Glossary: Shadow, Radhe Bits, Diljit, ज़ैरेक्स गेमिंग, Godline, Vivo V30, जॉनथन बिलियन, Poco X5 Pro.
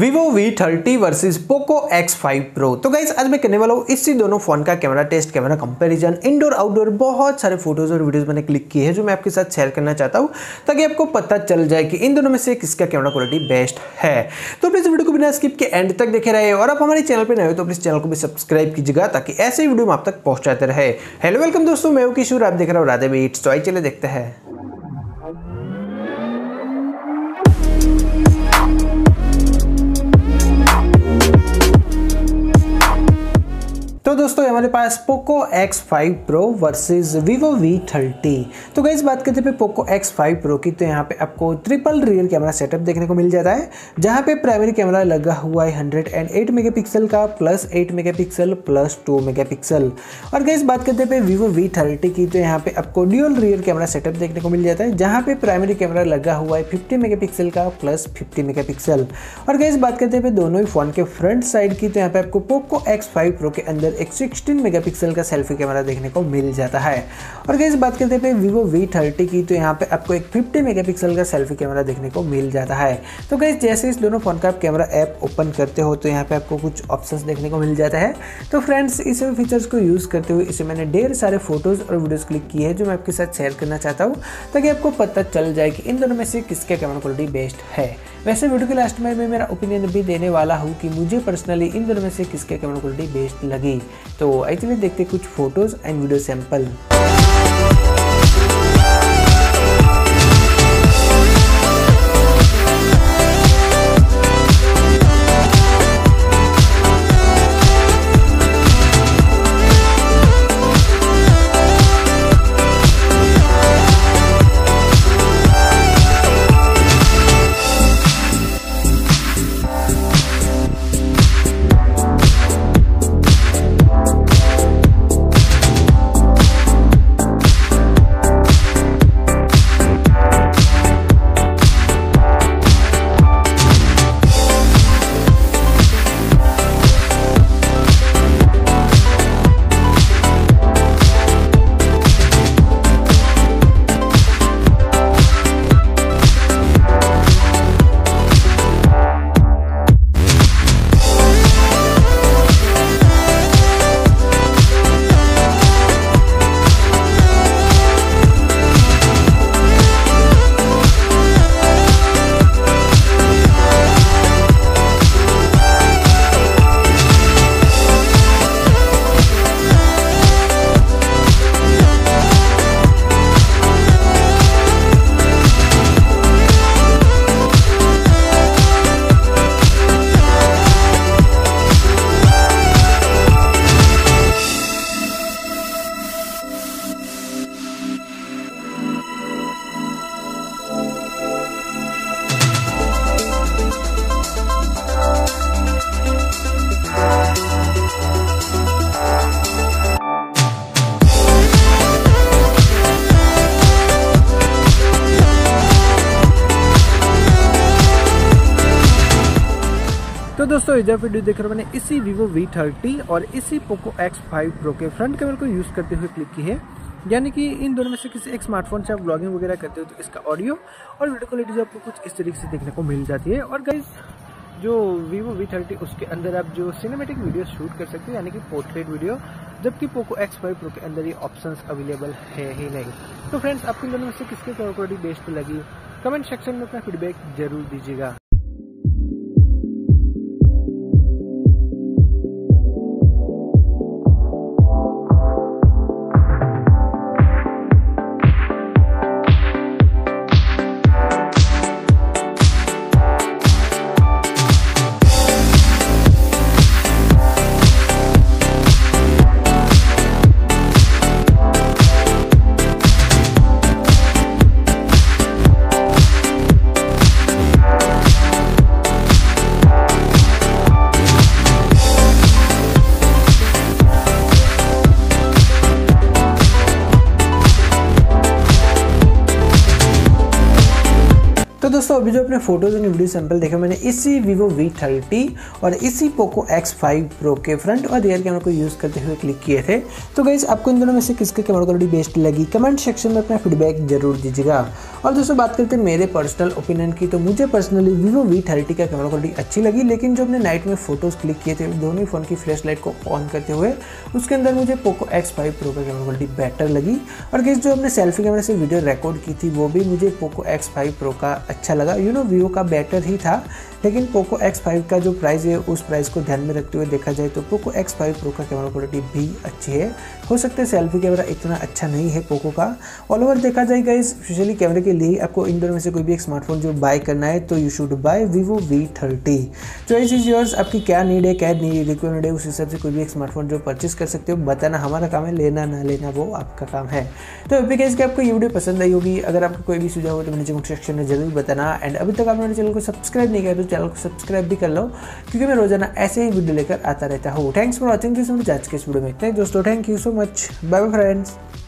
Vivo V30 versus Poco X5 Pro। तो guys आज मैं करने वाला हूँ इसी दोनों फोन का camera test, camera comparison, indoor outdoor. बहुत सारे फोटोज और वीडियोस मैंने क्लिक किए हैं जो मैं आपके साथ शेयर करना चाहता हूँ ताकि आपको पता चल जाए कि इन दोनों में से किसका कैमरा क्वालिटी बेस्ट है। तो प्लीज वीडियो को बिना स्किप के एंड तक देखे रहे और आप हमारे चैनल पर नए हो तो प्लीज चैनल को भी सब्सक्राइब कीजिएगा ताकि ऐसे वीडियो आप तक पहुंचाते रहे। हेलो वेलकम दोस्तों, मैं हूं किशोर, आप देख रहे हो राधे बिट्स। तो आइए चले देखते हैं। तो दोस्तों हमारे पास Poco X5 Pro versus Vivo V30। तो गाइस बात करते हैं Poco X5 Pro की, तो यहाँ पे आपको ट्रिपल रियर कैमरा सेटअप देखने को मिल जाता है जहाँ पे प्राइमरी कैमरा लगा हुआ है 108 मेगापिक्सल का, प्लस 8 मेगापिक्सल, प्लस 2 मेगापिक्सल। और गाइस बात करते हैं Vivo V30 की, तो यहाँ पे आपको ड्यूअल रियर कैमरा सेटअप देखने को मिल जाता है जहाँ पे प्राइमरी कैमरा लगा हुआ है 50 मेगापिक्सल का, प्लस 50 मेगापिक्सल। और गाइस बात करते हैं दोनों ही फ़ोन के फ्रंट साइड की, तो यहाँ पे आपको Poco X5 Pro के अंदर 16 मेगापिक्सल का सेल्फी कैमरा देखने को मिल जाता है। और गाइस बात करते हैं Vivo V30 की, तो यहाँ पे आपको एक 50 मेगापिक्सल का सेल्फी कैमरा देखने को मिल जाता है। तो गाइस जैसे इस दोनों फ़ोन का आप कैमरा ऐप ओपन करते हो तो यहाँ पे आपको कुछ ऑप्शंस देखने को मिल जाता है। तो फ्रेंड्स इस फीचर्स को यूज़ करते हुए इसे मैंने ढेर सारे फोटोज़ और वीडियोज़ क्लिक किए हैं जो मैं आपके साथ शेयर करना चाहता हूँ ताकि आपको पता चल जाए कि इन दोनों में से किसका कैमरा क्वालिटी बेस्ट है। वैसे वीडियो के लास्ट में मैं मेरा ओपिनियन भी देने वाला हूँ कि मुझे पर्सनली इन दोनों में से किसका कैमरा क्वालिटी बेस्ट लगी। तो आइए देखते कुछ फोटोज एंड वीडियो सैंपल। तो दोस्तों ये जब वीडियो देख रहे हो मैंने इसी Vivo V30 और इसी Poco X5 Pro के फ्रंट कैमरा को यूज़ करते हुए क्लिक की है, यानी कि इन दोनों में से किसी एक स्मार्टफोन से आप ब्लॉगिंग वगैरह करते हो तो इसका ऑडियो और वीडियो क्वालिटी जो आपको कुछ इस तरीके से देखने को मिल जाती है। और गाइस जो Vivo V30 उसके अंदर आप जो सिनेमेटिक वीडियो शूट कर सकते हो यानी कि पोर्ट्रेट वीडियो, जबकि Poco X5 Pro के अंदर ये ऑप्शंस अवेलेबल है ही नहीं। तो फ्रेंड्स आपको इन दोनों में से किसकी कैमरा क्वालिटी बेस्ट लगी, कमेंट सेक्शन में अपना फीडबैक जरूर दीजिएगा। दोस्तों अभी जो अपने फोटोज एंड वीडियो सैंपल देखे मैंने इसी Vivo V30 और इसी Poco X5 Pro के फ्रंट और रियर कैमरा को यूज़ करते हुए क्लिक किए थे। तो गाइस आपको इन दोनों में से किसके कैमरा क्वालिटी बेस्ट लगी कमेंट सेक्शन में अपना फीडबैक जरूर दीजिएगा। और दोस्तों बात करते हैं मेरे पर्सनल ओपिनियन की, तो मुझे पर्सनली Vivo V30 का कैमरा क्वालिटी अच्छी लगी, लेकिन जो हमने नाइट में फोटोज़ क्लिक किए थे दोनों ही फ़ोन की फ्लैश लाइट को ऑन करते हुए उसके अंदर मुझे Poco X5 Pro का कैमरा क्वालिटी बेटर लगी। और गाइस जो हमने सेल्फी कैमरे से वीडियो रिकॉर्ड की थी वो भी मुझे Poco X5 Pro का अच्छा लगा, Vivo का बेटर ही था, लेकिन Poco X5 का जो प्राइस है उस प्राइस को ध्यान में रखते हुए देखा जाए तो Poco X5 Pro का कैमरा क्वालिटी भी अच्छी है। हो सकता है सेल्फी कैमरा इतना अच्छा नहीं है Poco का। ऑल ओवर देखा जाए गाइस स्पेशली कैमरे के लिए आपको इन दोनों में से कोई भी एक स्मार्टफोन जो बाय करना है तो you should buy Vivo V30। Choice is yours, आपकी क्या नीड है क्या नीड रिक्वायरमेंट है उस हिसाब से कोई भी एक स्मार्टफोन जो परचेस कर सकते हो, बताना हमारा काम है, लेना ना लेना वो आपका काम है। तो अभी गाइस आपको ये वीडियो पसंद आई होगी, अगर आपको कोई भी सुझाव हो तो नीचे कमेंट सेक्शन में जरूर बताना। एंड अभी तक आपने मेरे चैनल को सब्सक्राइब नहीं किया तो चैनल को सब्सक्राइब भी कर लो, क्योंकि मैं रोजाना ऐसे ही वीडियो लेकर आता रहता हूँ। Thanks for watching this video. आज के इस वीडियो में इतना ही दोस्तों, thank you so much, bye bye friends.